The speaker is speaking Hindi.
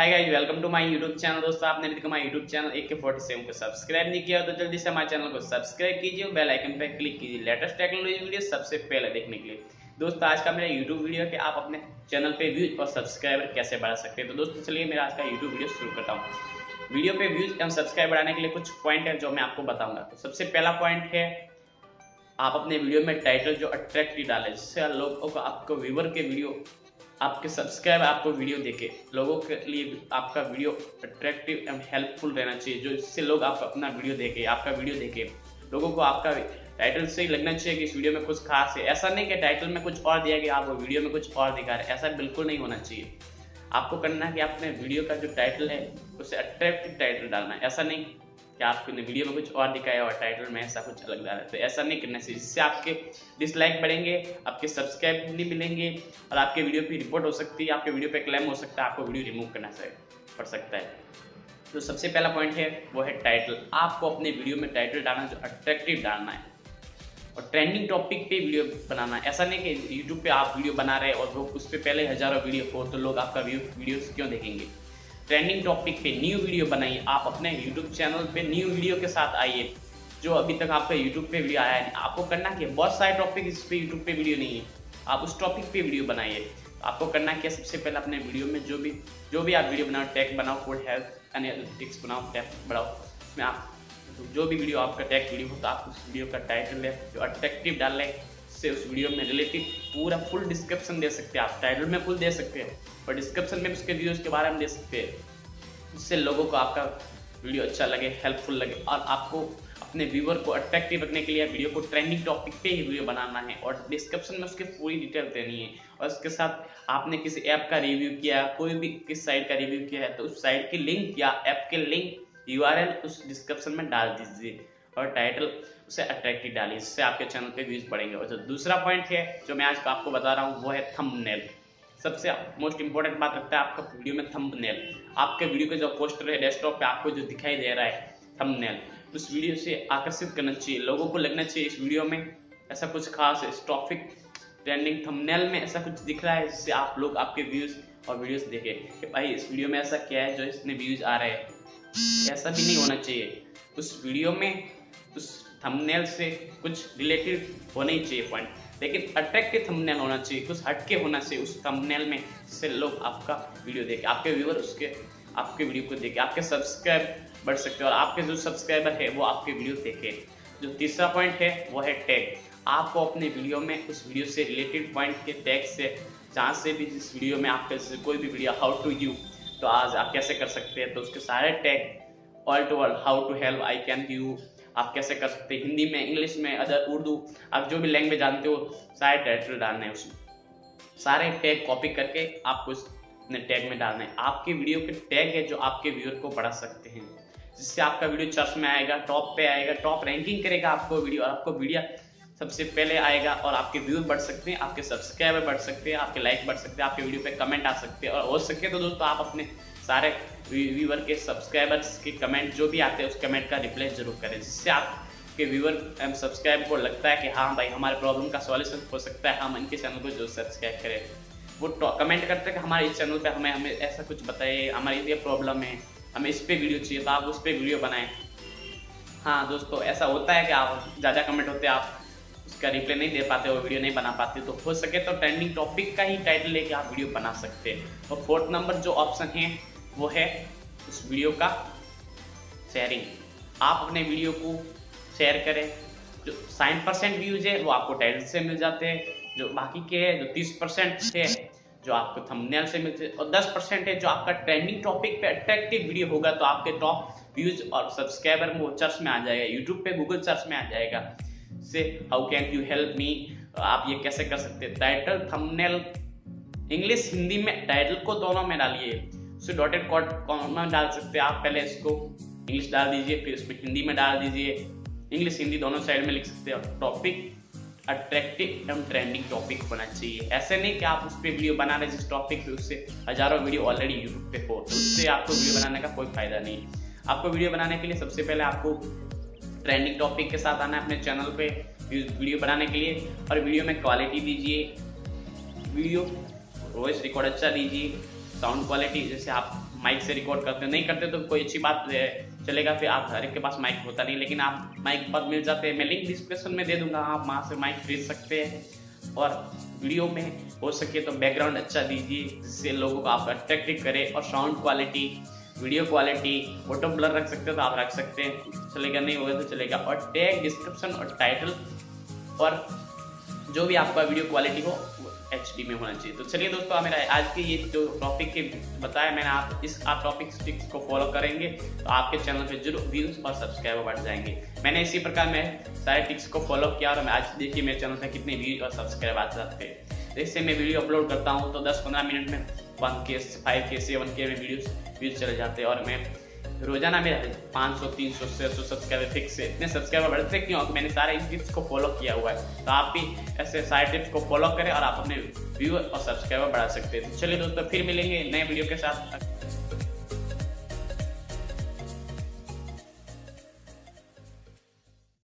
Hi guys, welcome to my YouTube channel. दोस्तों, आपने अभी तक हमारे यूट्यूब चैनल 1K47 को सब्सक्राइब नहीं किया तो जल्दी से हमारे चैनल को सब्सक्राइब कीजिए, बेल आइकन पर क्लिक कीजिए लेटेस्ट टेक्नोलॉजी वीडियो सबसे पहले देखने के लिए। दोस्तों, आज का मेरा यूट्यूब वीडियो है कि आप अपने चैनल पे व्यूज और सब्सक्राइबर कैसे बढ़ा सकते हैं। तो दोस्तों, चलिए मेरा आज का यूट्यूब वीडियो शुरू करता हूँ। वीडियो पे व्यूज एवं सब्सक्राइब बढ़ाने के लिए कुछ पॉइंट है जो मैं आपको बताऊंगा। तो सबसे पहला पॉइंट है, आप अपने वीडियो में टाइटल जो अट्रैक्टिव डालें, जिससे लोगों को आपको व्यूवर के वीडियो आपके सब्सक्राइब आपको वीडियो देखे। लोगों के लिए आपका वीडियो अट्रैक्टिव एवं हेल्पफुल रहना चाहिए, जो इससे लोग आप अपना वीडियो देखे, आपका वीडियो देखे। लोगों को आपका टाइटल से ही लगना चाहिए कि इस वीडियो में कुछ खास है। ऐसा नहीं कि टाइटल में कुछ और दिया गया आप वो वीडियो में कुछ और दिखा रहे हैं, ऐसा बिल्कुल नहीं होना चाहिए। आपको करना है कि आपने वीडियो का जो टाइटल है उसे अट्रैक्टिव टाइटल डालना है। ऐसा नहीं कि आपने वीडियो में कुछ और दिखाया और टाइटल में ऐसा कुछ अलग डाला, तो ऐसा नहीं करना चाहिए। जिससे आपके डिसलाइक बढ़ेंगे, आपके सब्सक्राइब नहीं मिलेंगे और आपके वीडियो पर रिपोर्ट हो सकती है, आपके वीडियो पर क्लेम हो सकता है, आपको वीडियो रिमूव करना पड़ सकता है। तो सबसे पहला पॉइंट है वो है टाइटल। आपको अपने वीडियो में टाइटल डालना जो अट्रैक्टिव डालना है और ट्रेंडिंग टॉपिक पे वीडियो बनाना है। ऐसा नहीं कि यूट्यूब पे आप वीडियो बना रहे हैं और वो उस पे पहले हजारों वीडियो हो तो लोग आपका वीडियोस क्यों देखेंगे। ट्रेंडिंग टॉपिक पे न्यू वीडियो बनाइए। आप अपने यूट्यूब चैनल पे न्यू वीडियो के साथ आइए, जो अभी तक आपका यूट्यूब पे वीडियो आया नहीं। आपको करना कि बहुत सारे टॉपिक इस पर यूट्यूब पे वीडियो नहीं है, आप उस टॉपिक पे वीडियो बनाइए। आपको करना क्या, सबसे पहले अपने वीडियो में जो भी आप वीडियो बनाओ, टैग बनाओ, फूड हेल्थ एनालिटिक्स बनाओ, टैग बढ़ाओ। इसमें आप जो भी वीडियो आपका टैग वीडियो हो तो आप उस वीडियो का टाइटल है जो अट्रैक्टिव डाल लें, इससे उस वीडियो में रिलेटिव पूरा फुल डिस्क्रिप्शन दे सकते हैं। आप टाइटल में फुल दे सकते हैं और डिस्क्रिप्शन में उसके व्यूज के बारे में दे सकते हैं। उससे लोगों को आपका वीडियो अच्छा लगे, हेल्पफुल लगे। और आपको अपने व्यूअर को अट्रैक्टिव रखने के लिए वीडियो को ट्रेंडिंग टॉपिक पे ही वीडियो बनाना है और डिस्क्रिप्शन में उसके पूरी डिटेल देनी है। और उसके साथ आपने किसी ऐप का रिव्यू किया, कोई भी किस साइट का रिव्यू किया है तो उस साइट की लिंक या ऐप के लिंक URL उस डिस्क्रिप्शन में डाल दीजिए और टाइटल उसे अट्रैक्टिव डालिए, जिससे आपके चैनल पे व्यूज बढ़ेंगे। और जो दूसरा पॉइंट है जो मैं आज आपको बता रहा हूँ वो है थंबनेल। सबसे मोस्ट इंपॉर्टेंट बात रखता है आपका वीडियो में थंबनेल। आपके वीडियो के जो पोस्टर है डेस्कटॉप पे आपको जो दिखाई दे रहा है थंबनेल, उस वीडियो से आकर्षित करना चाहिए। लोगों को लगना चाहिए इस वीडियो में ऐसा कुछ खास है, इस टॉपिक ट्रेंडिंग थंबनेल में ऐसा कुछ दिख रहा है, जिससे आप लोग आपके व्यूज और वीडियोस देखें कि भाई इस वीडियो में ऐसा क्या है जो इसने व्यूज आ रहे हैं। ऐसा भी नहीं होना चाहिए, उस वीडियो में उस थंबनेल से कुछ रिलेटेड होना ही चाहिए पॉइंट, लेकिन अट्रैक्टिव थंबनेल होना चाहिए, कुछ हटके होना चाहिए उस थंबनेल में, जिससे लोग आपका वीडियो देखें, आपके व्यूअर उसके आपके वीडियो को देखें, आपके सब्सक्राइब बढ़ सकते हैं और आपके जो सब्सक्राइबर है वो आपके वीडियो देखें। जो तीसरा पॉइंट है वो है टैग। आपको अपने वीडियो में उस वीडियो से रिलेटेड पॉइंट के टैग से जहाँ से भी जिस वीडियो में आपके कोई भी वीडियो हाउ टू यू तो आज आप कैसे कर सकते हैं, तो उसके सारे tag all to all, how to help, I can you, आप कैसे कर सकते हैं, हिंदी में, इंग्लिश में, अदर उर्दू, आप जो भी लैंग्वेज जानते हो सारे टाइटल डालने हैं। उसमें सारे टैग कॉपी करके आपको अपने टैग में डालना है। आपके वीडियो के टैग है जो आपके व्यूअर को बढ़ा सकते हैं, जिससे आपका वीडियो चर्च में आएगा, टॉप पे आएगा, टॉप रैंकिंग करेगा आपको वीडियो, और आपको वीडियो सबसे पहले आएगा और आपके व्यूज बढ़ सकते हैं, आपके सब्सक्राइबर बढ़ सकते हैं, आपके लाइक बढ़ सकते हैं, आपके वीडियो पे कमेंट आ सकते हैं। और हो सके तो दोस्तों आप अपने सारे व्यूअर के सब्सक्राइबर्स के कमेंट जो भी आते हैं उस कमेंट का रिप्लाई जरूर करें, जिससे आपके व्यूअर एंड सब्सक्राइबर को लगता है कि हाँ भाई हमारे प्रॉब्लम का सॉल्यूशन हो सकता है, हम इनके चैनल को जरूर सब्सक्राइब करें। वो कमेंट करते हैं कि हमारे इस चैनल पर हमें ऐसा कुछ बताइए, हमारी ये प्रॉब्लम है, हमें इस पे वीडियो चाहिए, तो आप उस पे वीडियो बनाएं। हाँ दोस्तों, ऐसा होता है कि आप ज़्यादा कमेंट होते हैं, आप उसका रिप्लाई नहीं दे पाते और वीडियो नहीं बना पाते, तो हो सके तो ट्रेंडिंग टॉपिक का ही टाइटल लेके आप वीडियो बना सकते हैं। और फोर्थ नंबर जो ऑप्शन है वो है उस वीडियो का शेयरिंग। आप अपने वीडियो को शेयर करें। जो 60% व्यूज है वो आपको टाइटल से मिल जाते हैं, जो बाकी के है जो 30% है जो आपको थंबनेल से मिलते हैं, और 10% है जो आपका ट्रेंडिंग टॉपिक पे अट्रैक्टिव वीडियो होगा तो आपके टॉप व्यूज और सब्सक्राइबर में वो सर्च में आ जाएगा, यूट्यूब पे गूगल सर्च में आ जाएगा। से how can you help me, आप ये कैसे कर सकते हैं। टाइटल थंबनेल इंग्लिश हिंदी में टाइटल को दोनों में डालिए। सो डॉटेड कॉमा डाल सकते हैं आप, पहले इसको इंग्लिश डाल दीजिए, फिर उसमें हिंदी में डाल दीजिए, इंग्लिश हिंदी दोनों साइड में लिख सकते हैं। Topic attractive and trending topic होना चाहिए। ऐसे नहीं कि आप उस पर वीडियो बना रहे जिस टॉपिक पे उससे हजारों वीडियो ऑलरेडी यूट्यूब पे हो, तो उससे आपको वीडियो बनाने का कोई फायदा नहीं है। आपको वीडियो बनाने के लिए सबसे पहले आपको ट्रेंडिंग टॉपिक के साथ आना है अपने चैनल पे वीडियो बनाने के लिए, और वीडियो में क्वालिटी दीजिए, वीडियो वॉइस रिकॉर्ड अच्छा दीजिए, साउंड क्वालिटी, जैसे आप माइक से रिकॉर्ड करते हैं, नहीं करते तो कोई अच्छी बात चलेगा, फिर आप हर एक के पास माइक होता नहीं, लेकिन आप माइक पर मिल जाते हैं। मैं लिंक डिस्क्रिप्शन में दे दूंगा, आप वहाँ से माइक खरीद सकते हैं। और वीडियो में हो सके तो बैकग्राउंड अच्छा दीजिए जिससे लोगों को आप अट्रैक्टिव करें, और sound quality, video quality, auto blur रख सकते हो तो आप रख सकते हैं, चलेगा, नहीं होगा तो चलेगा। और टैग, डिस्क्रिप्शन और टाइटल और जो भी आपका वीडियो क्वालिटी हो HD में होना चाहिए। तो चलिए दोस्तों, मेरा आज के ये जो टॉपिक के बताया मैंने, आप इस टॉपिक्स को फॉलो करेंगे तो आपके चैनल पे जरूर व्यूज और सब्सक्राइबर बढ़ जाएंगे। मैंने इसी प्रकार में सारे टिप्स को फॉलो किया और मैं आज देखिए मेरे चैनल पे कितने व्यूज और सब्सक्राइब आ जाते हैं। जैसे मैं वीडियो अपलोड करता हूँ तो 10-15 मिनट में 1K, 5K, 7K में व्यूज चले जाते हैं, और मैं रोजाना मेरे 500, 300, 600 सब्सक्राइबर फिक्स है। इतने सब्सक्राइबर बढ़ते क्यों? मैंने सारे इन टिप्स को फॉलो किया हुआ है। तो आप भी ऐसे सारे टिप्स को फॉलो करें और आप अपने व्यूअर और सब्सक्राइबर बढ़ा सकते हैं। तो चलिए दोस्तों, फिर मिलेंगे नए वीडियो के साथ।